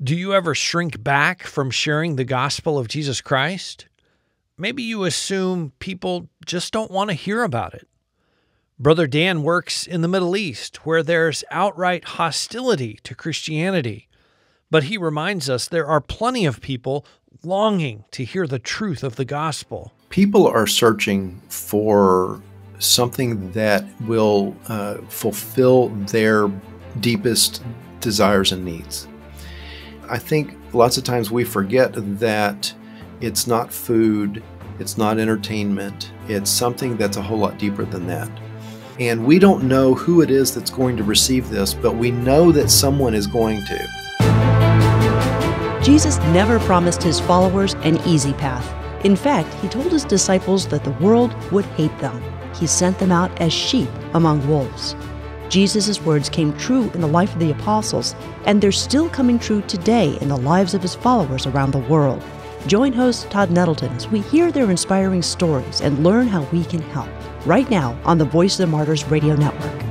Do you ever shrink back from sharing the gospel of Jesus Christ? Maybe you assume people just don't want to hear about it. Brother Dan works in the Middle East, where there's outright hostility to Christianity. But he reminds us there are plenty of people longing to hear the truth of the gospel. People are searching for something that will fulfill their deepest desires and needs. I think lots of times we forget that it's not food, it's not entertainment, it's something that's a whole lot deeper than that. And we don't know who it is that's going to receive this, but we know that someone is going to. Jesus never promised his followers an easy path. In fact, he told his disciples that the world would hate them. He sent them out as sheep among wolves. Jesus' words came true in the life of the apostles, and they're still coming true today in the lives of his followers around the world. Join host Todd Nettleton as we hear their inspiring stories and learn how we can help, right now on the Voice of the Martyrs Radio Network.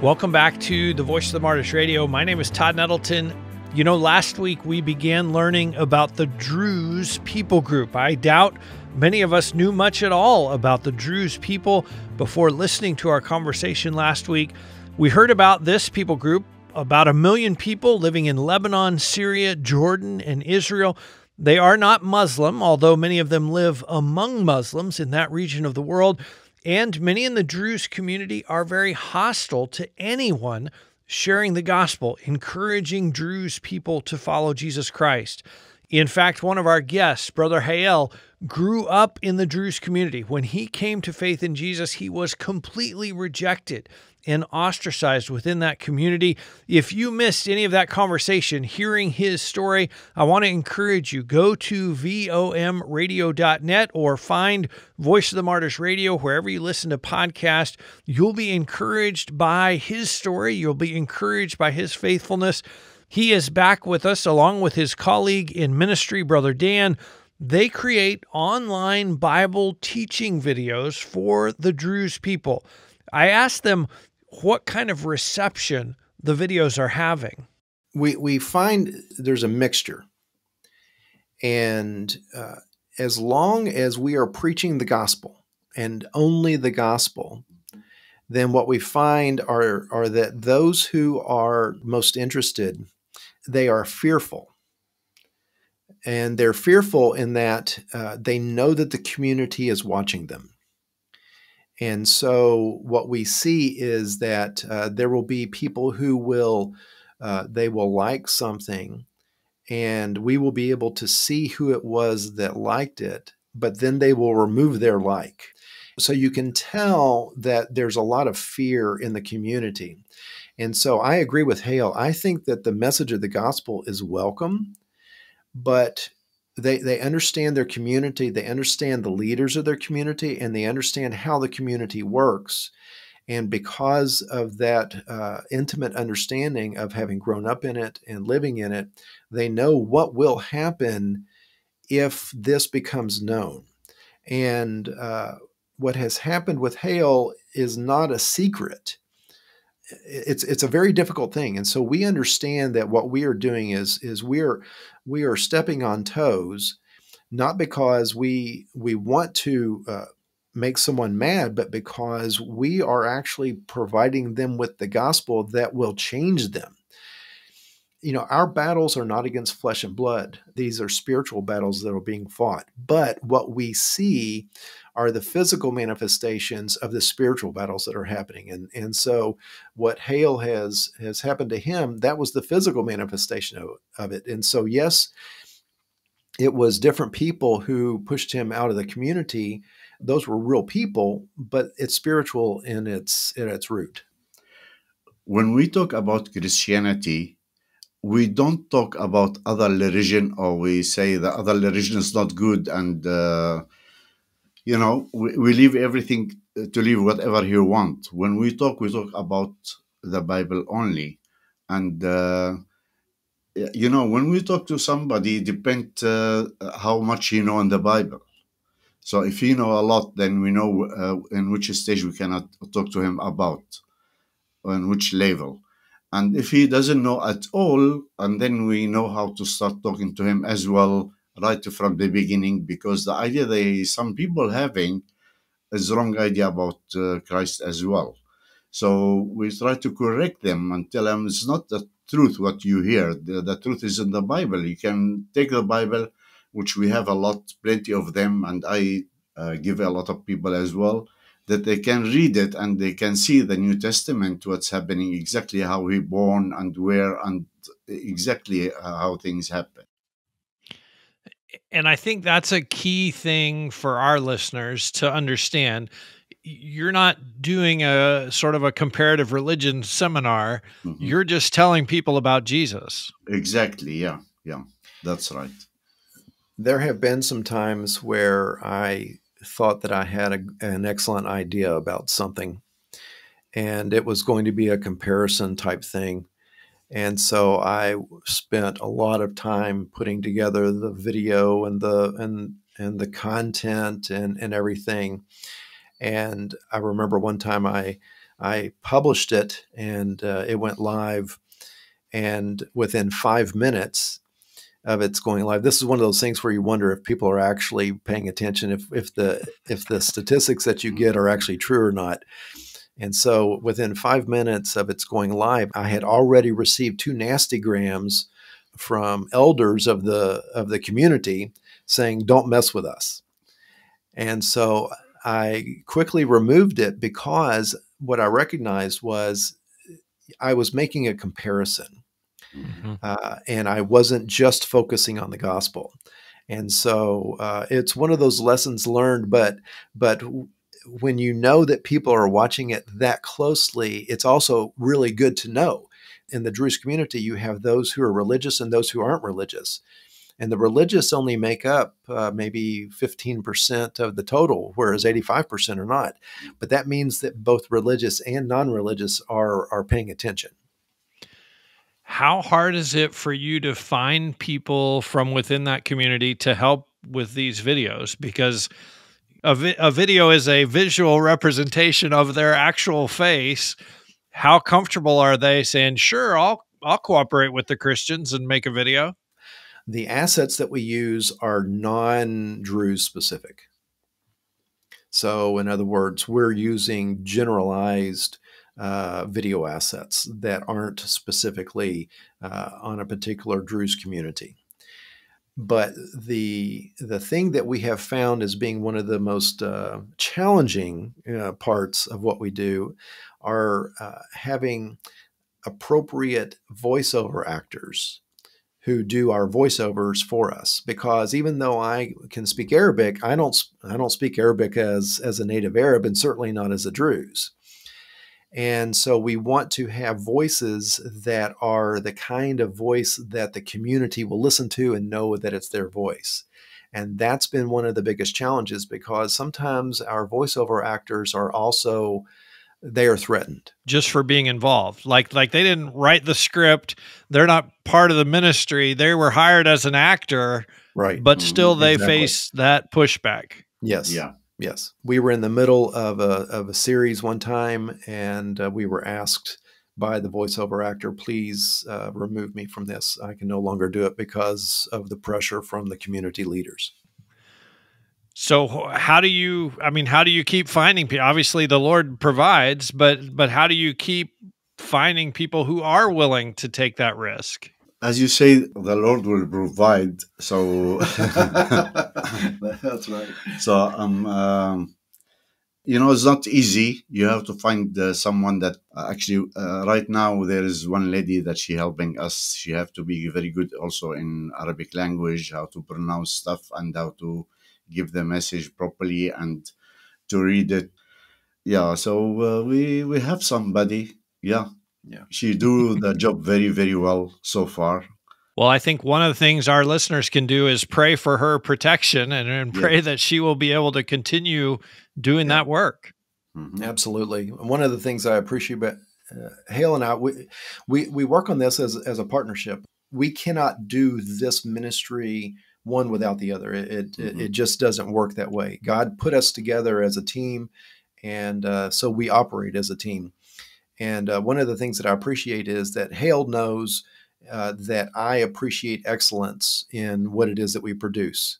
Welcome back to the Voice of the Martyrs Radio. My name is Todd Nettleton. You know, last week we began learning about the Druze people group. I doubt many of us knew much at all about the Druze people before listening to our conversation last week. We heard about this people group, about 1 million people living in Lebanon, Syria, Jordan, and Israel. They are not Muslim, although many of them live among Muslims in that region of the world. And many in the Druze community are very hostile to anyone sharing the gospel, encouraging Druze people to follow Jesus Christ. In fact, one of our guests, Brother Hayel, grew up in the Druze community. When he came to faith in Jesus, he was completely rejected and ostracized within that community. If you missed any of that conversation, hearing his story, I want to encourage you, go to vomradio.net or find Voice of the Martyrs Radio wherever you listen to podcasts. You'll be encouraged by his story. You'll be encouraged by his faithfulness. He is back with us along with his colleague in ministry, Brother Dan. They create online Bible teaching videos for the Druze people. I asked them what kind of reception the videos are having. We find there's a mixture. And as long as we are preaching the gospel and only the gospel, then what we find are that those who are most interested, they are fearful. And they're fearful in that they know that the community is watching them. And so what we see is that there will be people who will, they will like something, and we will be able to see who it was that liked it, but then they will remove their like. So you can tell that there's a lot of fear in the community. And so I agree with Hale. I think that the message of the gospel is welcome, but they understand their community, they understand the leaders of their community, and they understand how the community works. And because of that intimate understanding of having grown up in it and living in it, they know what will happen if this becomes known. And what has happened with Hale is not a secret. It's a very difficult thing. And so we understand that what we are doing is we are stepping on toes, not because we want to make someone mad, but because we are actually providing them with the gospel that will change them. You know, our battles are not against flesh and blood. These are spiritual battles that are being fought. But what we see are the physical manifestations of the spiritual battles that are happening. And so what Hale has happened to him, that was the physical manifestation of it. And so, yes, it was different people who pushed him out of the community. Those were real people, but it's spiritual in its root. When we talk about Christianity, we don't talk about other religion, or we say the other religion is not good and you know, we leave everything to leave whatever you want. When we talk about the Bible only. And, you know, when we talk to somebody, it depends how much you know in the Bible. So if you know a lot, then we know in which stage we cannot talk to him about, on which level. And if he doesn't know at all, and then we know how to start talking to him as well, right from the beginning, because the idea that some people having is wrong idea about Christ as well. So we try to correct them and tell them it's not the truth what you hear. The truth is in the Bible. You can take the Bible, which we have a lot, plenty of them, and I give a lot of people as well, that they can read it and they can see the New Testament, what's happening, exactly how he born and where and exactly how things happen. And I think that's a key thing for our listeners to understand. You're not doing a sort of a comparative religion seminar. Mm-hmm. You're just telling people about Jesus. Exactly. Yeah. Yeah. That's right. There have been some times where I thought that I had an excellent idea about something, and it was going to be a comparison type thing. And so I spent a lot of time putting together the video and the content and everything. And I remember one time I published it, and it went live, and within 5 minutes of its going live, this is one of those things where you wonder if people are actually paying attention, if the statistics that you get are actually true or not. And so within 5 minutes of its going live, I had already received 2 nasty grams from elders of the community saying, "Don't mess with us." And so I quickly removed it, because what I recognized was I was making a comparison. Mm-hmm. And I wasn't just focusing on the gospel. And so it's one of those lessons learned, but when you know that people are watching it that closely, it's also really good to know. In the Druze community, you have those who are religious and those who aren't religious. And the religious only make up maybe 15% of the total, whereas 85% are not. But that means that both religious and non-religious are paying attention. How hard is it for you to find people from within that community to help with these videos? Because a video is a visual representation of their actual face. How comfortable are they saying, sure, I'll cooperate with the Christians and make a video? The assets that we use are non-Druze specific. So in other words, we're using generalized video assets that aren't specifically on a particular Druze community. But the thing that we have found as being one of the most challenging parts of what we do are having appropriate voiceover actors who do our voiceovers for us. Because even though I can speak Arabic, I don't speak Arabic as a native Arab, and certainly not as a Druze. And so we want to have voices that are the kind of voice that the community will listen to and know that it's their voice. And that's been one of the biggest challenges, because sometimes our voiceover actors are also, they are threatened. Just for being involved. Like they didn't write the script. They're not part of the ministry. They were hired as an actor, right? But still they face that pushback. Yes. Yeah. Yes. We were in the middle of a series one time, and we were asked by the voiceover actor, please remove me from this. I can no longer do it because of the pressure from the community leaders. So how do you keep finding people? Obviously the Lord provides, but how do you keep finding people who are willing to take that risk? As you say, the Lord will provide. So that's right. So you know, it's not easy. You have to find someone that actually. Right now, there is one lady that she helping us. She have to be very good also in Arabic language, how to pronounce stuff and how to give the message properly and to read it. Yeah. So we have somebody. Yeah. Yeah. She do the job very, very well so far. Well, I think one of the things our listeners can do is pray for her protection and pray that she will be able to continue doing that work. Mm-hmm. Absolutely. One of the things I appreciate, but Hayel and I, we work on this as a partnership. We cannot do this ministry one without the other. It just doesn't work that way. God put us together as a team, and so we operate as a team. And one of the things that I appreciate is that Hayel knows that I appreciate excellence in what it is that we produce.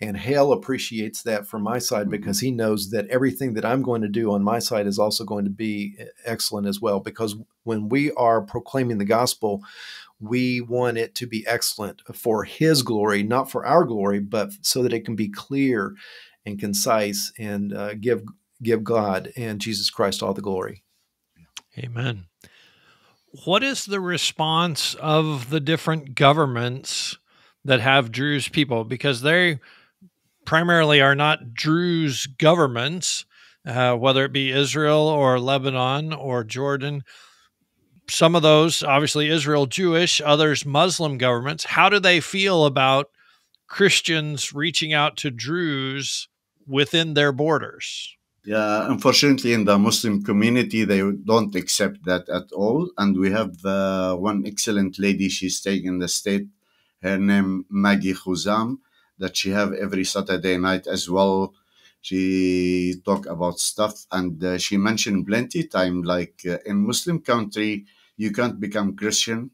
And Hayel appreciates that from my side because he knows that everything that I'm going to do on my side is also going to be excellent as well. Because when we are proclaiming the gospel, we want it to be excellent for his glory, not for our glory, but so that it can be clear and concise and give God and Jesus Christ all the glory. Amen. What is the response of the different governments that have Druze people? Because they primarily are not Druze governments, whether it be Israel or Lebanon or Jordan. Some of those, obviously Israel Jewish, others Muslim governments. How do they feel about Christians reaching out to Druze within their borders? Yeah, unfortunately, in the Muslim community, they don't accept that at all. And we have one excellent lady, she's staying in the state, her name Maggie Huzam, that she have every Saturday night as well. She talk about stuff, and she mentioned plenty time, like in Muslim country, you can't become Christian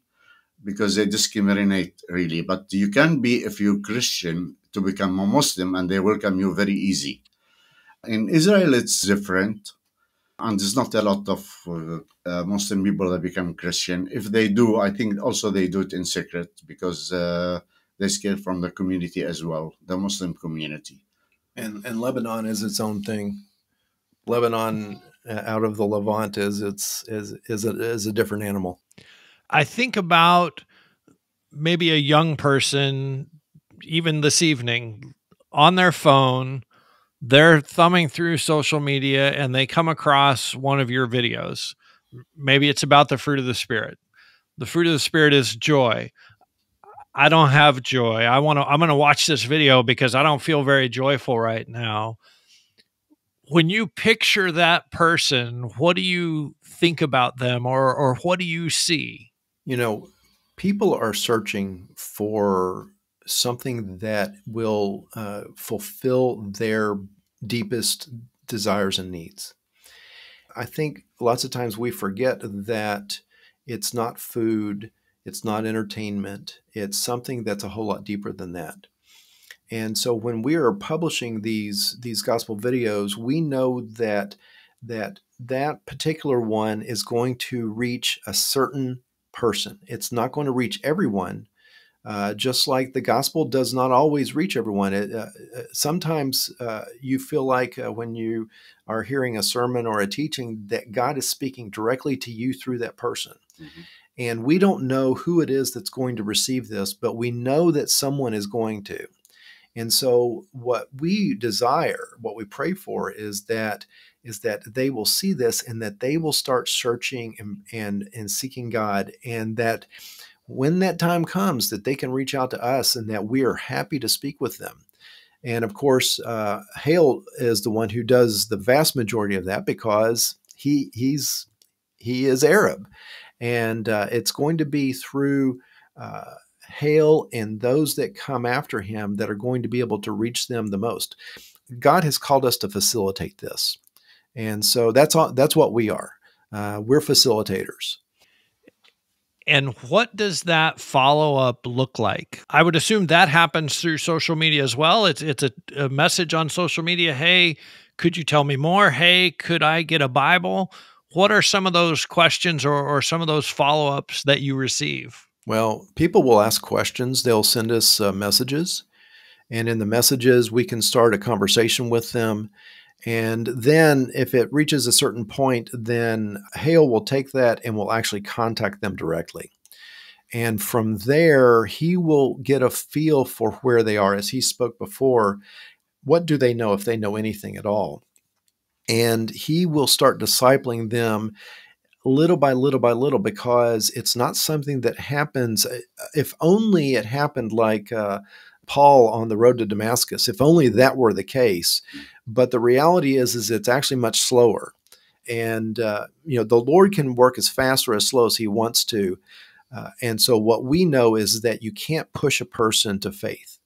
because they discriminate really. But you can be, if you're Christian, to become a Muslim, and they welcome you very easy. In Israel, it's different, and there's not a lot of Muslim people that become Christian. If they do, I think also they do it in secret because they're scared from the community as well, the Muslim community. And Lebanon is its own thing. Lebanon, out of the Levant, is a different animal. I think about maybe a young person, even this evening, on their phone. They're thumbing through social media and they come across one of your videos. Maybe it's about the fruit of the Spirit. The fruit of the Spirit is joy. I don't have joy. I'm going to watch this video because I don't feel very joyful right now. When you picture that person, what do you think about them, or what do you see? You know, people are searching for something that will fulfill their deepest desires and needs. I think lots of times we forget that it's not food, it's not entertainment, it's something that's a whole lot deeper than that. And so when we are publishing these gospel videos, we know that particular one is going to reach a certain person. It's not going to reach everyone. Just like the gospel does not always reach everyone. Sometimes you feel like when you are hearing a sermon or a teaching that God is speaking directly to you through that person. Mm-hmm. And we don't know who it is that's going to receive this, but we know that someone is going to. And so what we desire, what we pray for is that they will see this and that they will start searching and seeking God, and that when that time comes, that they can reach out to us and that we are happy to speak with them. And of course, Hayel is the one who does the vast majority of that because he is Arab. And it's going to be through Hayel and those that come after him that are going to be able to reach them the most. God has called us to facilitate this. And so that's all, that's what we are. We're facilitators. And what does that follow-up look like? I would assume that happens through social media as well. It's a message on social media. Hey, could you tell me more? Hey, could I get a Bible? What are some of those questions or some of those follow-ups that you receive? Well, people will ask questions. They'll send us messages. And in the messages, we can start a conversation with them. And then if it reaches a certain point, then Hayel will take that and will actually contact them directly. And from there, he will get a feel for where they are. As he spoke before, what do they know, if they know anything at all? And he will start discipling them little by little by little, because it's not something that happens. If only it happened like Paul on the road to Damascus, if only that were the case. But the reality is it's actually much slower. And, you know, the Lord can work as fast or as slow as he wants to. And so what we know is that you can't push a person to faith.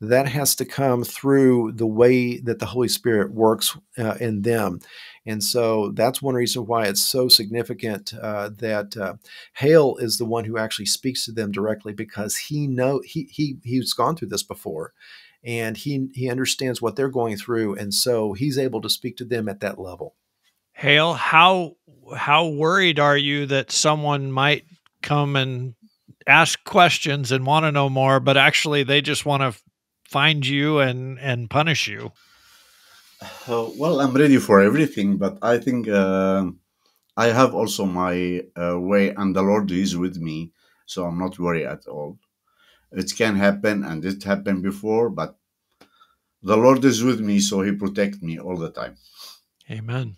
that has to come through the way that the Holy Spirit works in them. And so that's one reason why it's so significant that Hayel is the one who actually speaks to them directly, because he's gone through this before, and he understands what they're going through, and so he's able to speak to them at that level. Hayel, how worried are you that someone might come and ask questions and want to know more, but actually they just want to find you and punish you? Well, I'm ready for everything, but I think I have also my way, and the Lord is with me, so I'm not worried at all. It can happen, and it happened before, but the Lord is with me, so he protects me all the time. Amen.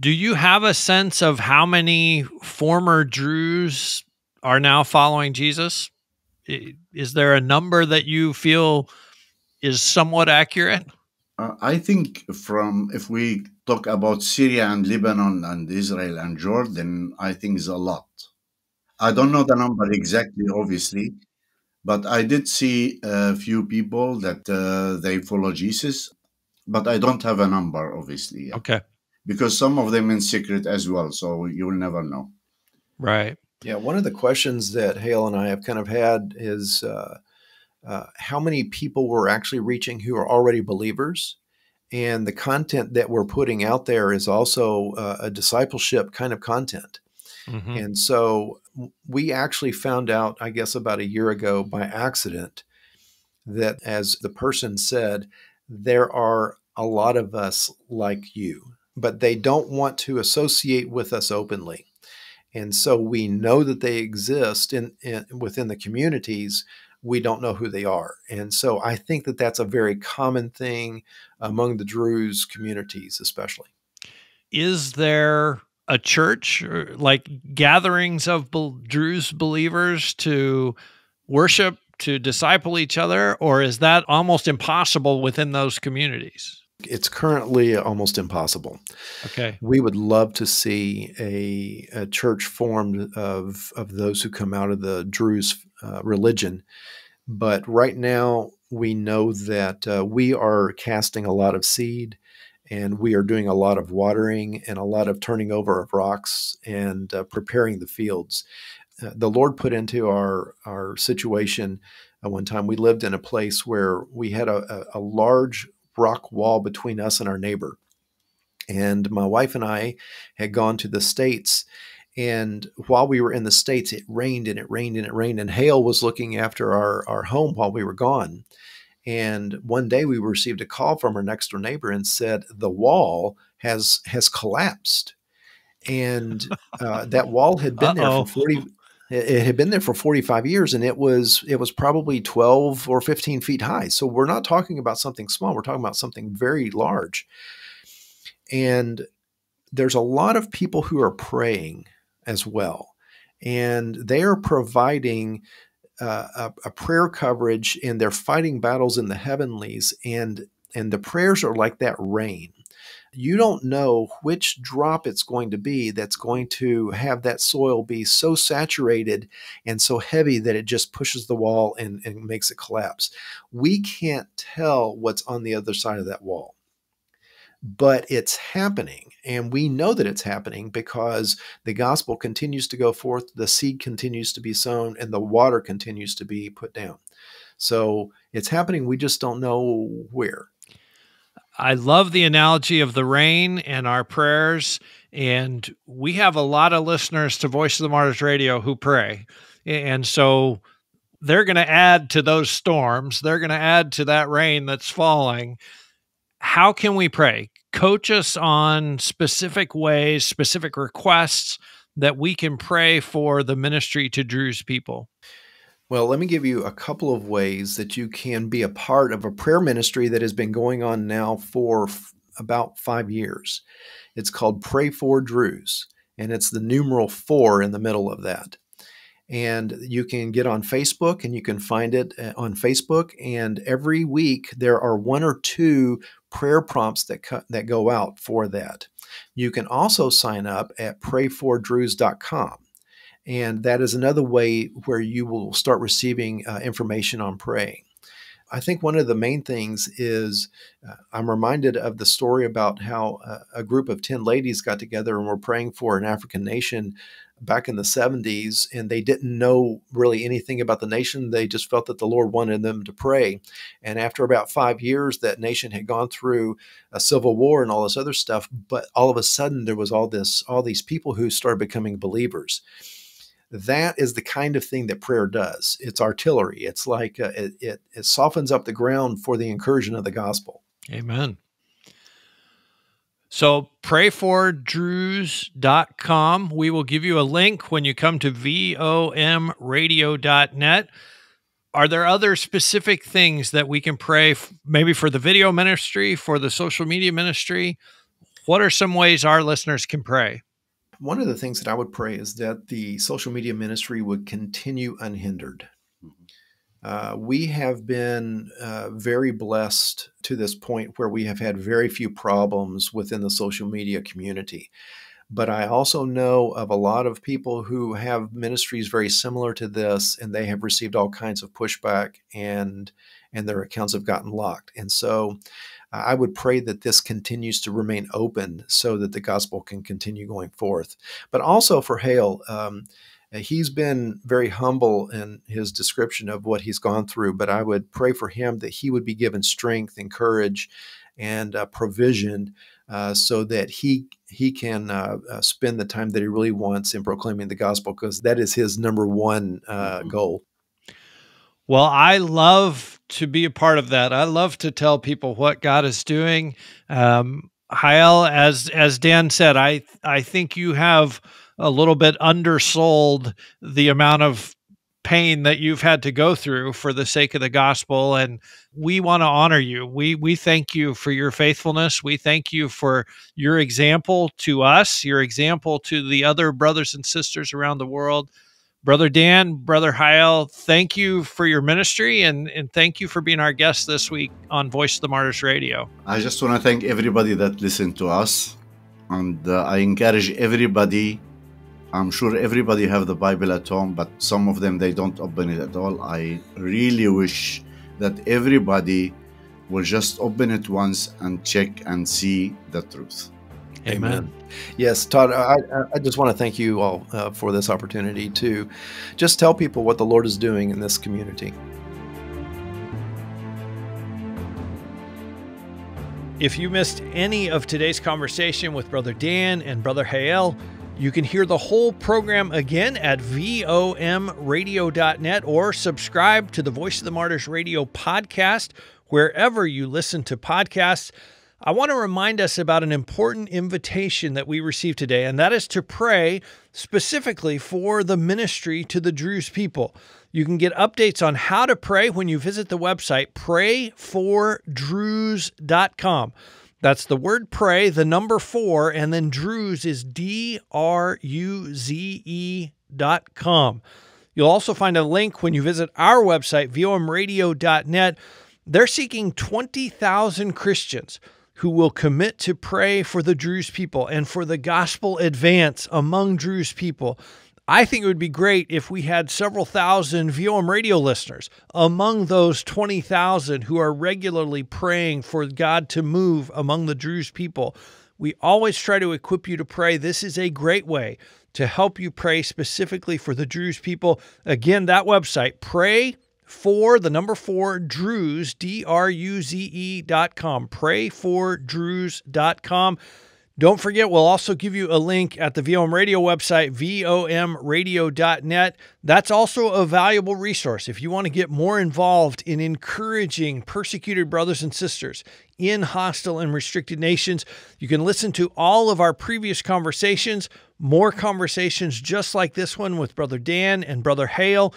Do you have a sense of how many former Druze are now following Jesus? Is there a number that you feel is somewhat accurate? I think if we talk about Syria and Lebanon and Israel and Jordan, I think it's a lot. I don't know the number exactly, obviously, but I did see a few people that they follow Jesus, but I don't have a number, obviously. Yet. Okay. Because some of them in secret as well, so you'll never know. Right. Yeah, one of the questions that Hayel and I have kind of had is how many people we're actually reaching who are already believers, and the content that we're putting out there is also a discipleship kind of content. Mm-hmm. And so we actually found out, I guess, about a year ago by accident that, as the person said, there are a lot of us like you, but they don't want to associate with us openly. And so we know that they exist within the communities. We don't know who they are. And so I think that that's a very common thing among the Druze communities, especially. Is there a church, or like gatherings of Druze believers to worship, to disciple each other, or is that almost impossible within those communities? It's currently almost impossible. Okay. We would love to see a church formed of those who come out of the Druze religion. But right now we know that we are casting a lot of seed, and we are doing a lot of watering and a lot of turning over of rocks and preparing the fields. The Lord put into our situation one time, we lived in a place where we had a large rock wall between us and our neighbor. And my wife and I had gone to the States, and while we were in the States, it rained and it rained and it rained, and Hayel was looking after our home while we were gone. And one day we received a call from our next door neighbor and said, the wall has collapsed. And that wall had been there for it had been there for 45 years, and it was probably 12 or 15 feet high. So we're not talking about something small. We're talking about something very large. And there's a lot of people who are praying as well, and they are providing a prayer coverage, and they're fighting battles in the heavenlies. And the prayers are like that rain. You don't know which drop it's going to be that's going to have that soil be so saturated and so heavy that it just pushes the wall and makes it collapse. We can't tell what's on the other side of that wall, but it's happening. And we know that it's happening because the gospel continues to go forth, the seed continues to be sown, and the water continues to be put down. So it's happening. We just don't know where. I love the analogy of the rain and our prayers, and we have a lot of listeners to Voice of the Martyrs Radio who pray, and so they're going to add to those storms. They're going to add to that rain that's falling. How can we pray? Coach us on specific ways, specific requests that we can pray for the ministry to Druze people. Well, let me give you a couple of ways that you can be a part of a prayer ministry that has been going on now for about 5 years. It's called Pray4Druze, and it's the numeral 4 in the middle of that. And you can get on Facebook, and you can find it on Facebook. And every week there are one or two prayer prompts that go out for that. You can also sign up at Pray4Druze.com. And that is another way where you will start receiving information on praying. I think one of the main things is I'm reminded of the story about how a group of 10 ladies got together and were praying for an African nation back in the 70s, and they didn't know really anything about the nation. They just felt that the Lord wanted them to pray. And after about 5 years, that nation had gone through a civil war and all this other stuff. But all of a sudden, there was all these people who started becoming believers. That is the kind of thing that prayer does. It's artillery. It's like it softens up the ground for the incursion of the gospel. Amen. So Pray4Druze.com. We will give you a link when you come to vomradio.net. Are there other specific things that we can pray, maybe for the video ministry, for the social media ministry? What are some ways our listeners can pray? One of the things that I would pray is that the social media ministry would continue unhindered. We have been very blessed to this point where we have had very few problems within the social media community. But I also know of a lot of people who have ministries very similar to this, and they have received all kinds of pushback, and their accounts have gotten locked. And so I would pray that this continues to remain open so that the gospel can continue going forth. But also for Hayel, he's been very humble in his description of what he's gone through, but I would pray for him that he would be given strength and courage and provision so that he can spend the time that he really wants in proclaiming the gospel, because that is his number one goal. Well, I love to be a part of that. I love to tell people what God is doing. Hayel, as Dan said, I think you have a little bit undersold the amount of pain that you've had to go through for the sake of the gospel. And we want to honor you. We thank you for your faithfulness. We thank you for your example to us, your example to the other brothers and sisters around the world. Brother Dan, Brother Hayel, thank you for your ministry, and thank you for being our guest this week on Voice of the Martyrs Radio. I just want to thank everybody that listened to us, and I encourage everybody. I'm sure everybody have the Bible at home, but some of them, they don't open it at all. I really wish that everybody will just open it once and check and see the truth. Amen. Yes, Todd, I just want to thank you all for this opportunity to just tell people what the Lord is doing in this community. If you missed any of today's conversation with Brother Dan and Brother Hayel, you can hear the whole program again at vomradio.net, or subscribe to the Voice of the Martyrs Radio podcast wherever you listen to podcasts. I want to remind us about an important invitation that we received today, and that is to pray specifically for the ministry to the Druze people. You can get updates on how to pray when you visit the website Pray4Druze.com. That's the word pray, the number 4, and then Druze is DRUZE.com. You'll also find a link when you visit our website, vomradio.net. They're seeking 20,000 Christians who will commit to pray for the Druze people and for the gospel advance among Druze people. I think it would be great if we had several thousand VOM radio listeners among those 20,000 who are regularly praying for God to move among the Druze people. We always try to equip you to pray. This is a great way to help you pray specifically for the Druze people. Again, that website, Pray4Druze, DRUZE.com, Pray4Druze.com. Don't forget, we'll also give you a link at the VOM Radio website, vomradio.net. That's also a valuable resource if you want to get more involved in encouraging persecuted brothers and sisters in hostile and restricted nations. You can listen to all of our previous conversations, more conversations just like this one with Brother Dan and Brother Hayel.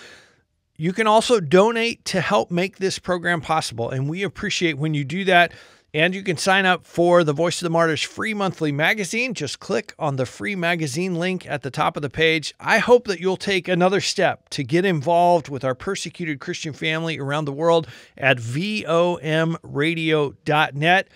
You can also donate to help make this program possible, and we appreciate when you do that. And you can sign up for the Voice of the Martyrs free monthly magazine. Just click on the free magazine link at the top of the page. I hope that you'll take another step to get involved with our persecuted Christian family around the world at vomradio.net.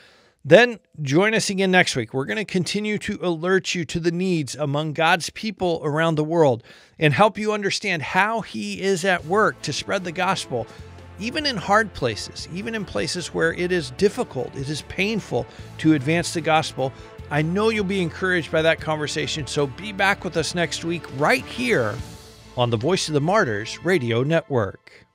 Then join us again next week. We're going to continue to alert you to the needs among God's people around the world and help you understand how He is at work to spread the gospel even in hard places, even in places where it is difficult, it is painful to advance the gospel. I know you'll be encouraged by that conversation, so be back with us next week right here on the Voice of the Martyrs Radio Network.